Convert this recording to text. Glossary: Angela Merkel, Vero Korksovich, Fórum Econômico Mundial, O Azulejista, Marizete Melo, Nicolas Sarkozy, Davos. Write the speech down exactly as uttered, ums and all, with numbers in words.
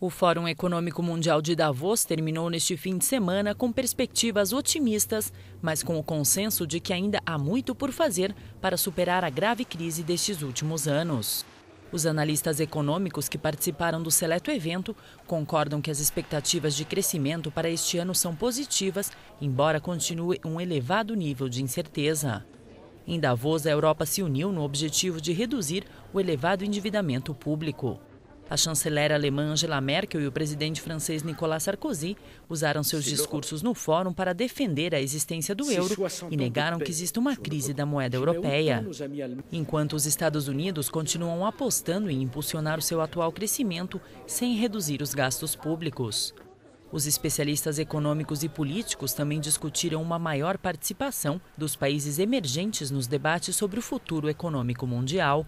O Fórum Econômico Mundial de Davos terminou neste fim de semana com perspectivas otimistas, mas com o consenso de que ainda há muito por fazer para superar a grave crise destes últimos anos. Os analistas econômicos que participaram do seleto evento concordam que as expectativas de crescimento para este ano são positivas, embora continue um elevado nível de incerteza. Em Davos, a Europa se uniu no objetivo de reduzir o elevado endividamento público. A chanceler alemã Angela Merkel e o presidente francês Nicolas Sarkozy usaram seus discursos no fórum para defender a existência do euro e negaram que exista uma crise da moeda europeia. Enquanto os Estados Unidos continuam apostando em impulsionar o seu atual crescimento sem reduzir os gastos públicos. Os especialistas econômicos e políticos também discutiram uma maior participação dos países emergentes nos debates sobre o futuro econômico mundial.